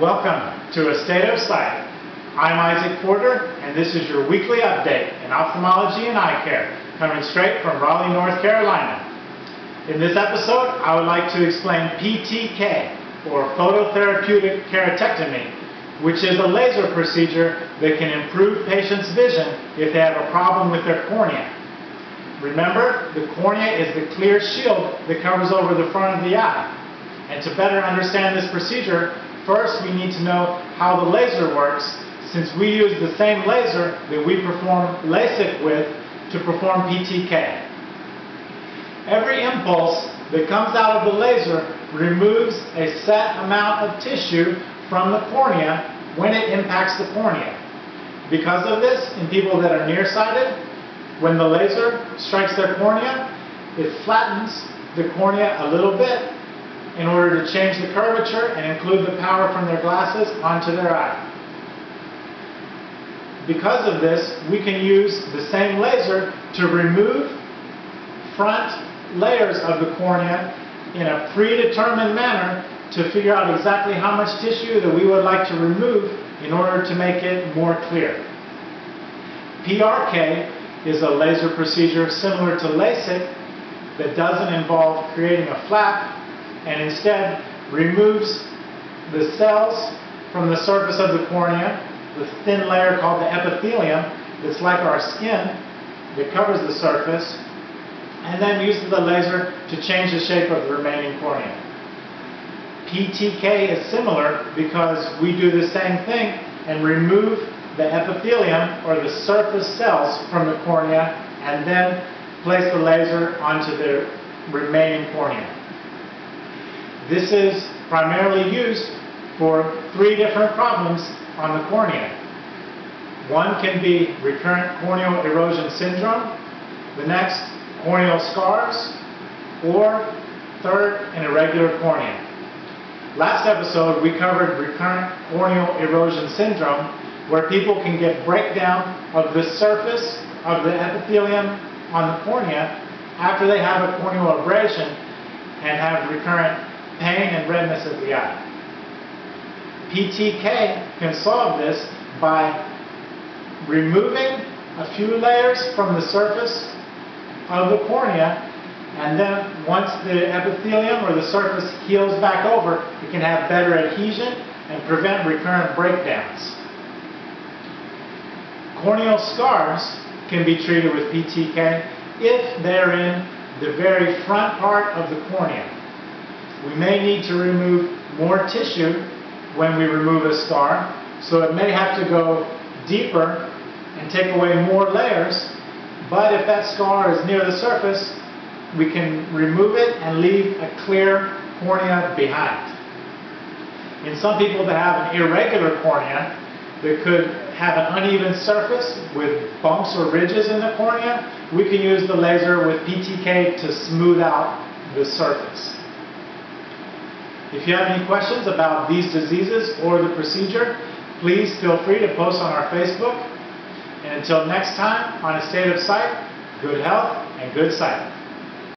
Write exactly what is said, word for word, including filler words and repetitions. Welcome to A State of Sight. I'm Isaac Porter, and this is your weekly update in ophthalmology and eye care, coming straight from Raleigh, North Carolina. In this episode, I would like to explain P T K, or phototherapeutic keratectomy, which is a laser procedure that can improve patients' vision if they have a problem with their cornea. Remember, the cornea is the clear shield that covers over the front of the eye. And to better understand this procedure, first, we need to know how the laser works, since we use the same laser that we perform LASIK with to perform P T K. Every impulse that comes out of the laser removes a set amount of tissue from the cornea when it impacts the cornea. Because of this, in people that are nearsighted, when the laser strikes their cornea, it flattens the cornea a little bit in order to change the curvature and include the power from their glasses onto their eye. Because of this, we can use the same laser to remove front layers of the cornea in a predetermined manner to figure out exactly how much tissue that we would like to remove in order to make it more clear. P R K is a laser procedure similar to LASIK that doesn't involve creating a flap, and instead removes the cells from the surface of the cornea, the thin layer called the epithelium that's like our skin that covers the surface, and then uses the laser to change the shape of the remaining cornea. P T K is similar because we do the same thing and remove the epithelium or the surface cells from the cornea and then place the laser onto the remaining cornea. This is primarily used for three different problems on the cornea. One can be recurrent corneal erosion syndrome, the next, corneal scars, or third, an irregular cornea. Last episode, we covered recurrent corneal erosion syndrome, where people can get breakdown of the surface of the epithelium on the cornea after they have a corneal abrasion and have recurrent pain and redness of the eye. P T K can solve this by removing a few layers from the surface of the cornea, and then once the epithelium or the surface heals back over, it can have better adhesion and prevent recurrent breakdowns. Corneal scars can be treated with P T K if they're in the very front part of the cornea. We may need to remove more tissue when we remove a scar, so it may have to go deeper and take away more layers, but if that scar is near the surface, we can remove it and leave a clear cornea behind. In some people that have an irregular cornea, that could have an uneven surface with bumps or ridges in the cornea, we can use the laser with P T K to smooth out the surface. If you have any questions about these diseases or the procedure, please feel free to post on our Facebook. And until next time, on A State of Sight, good health and good sight.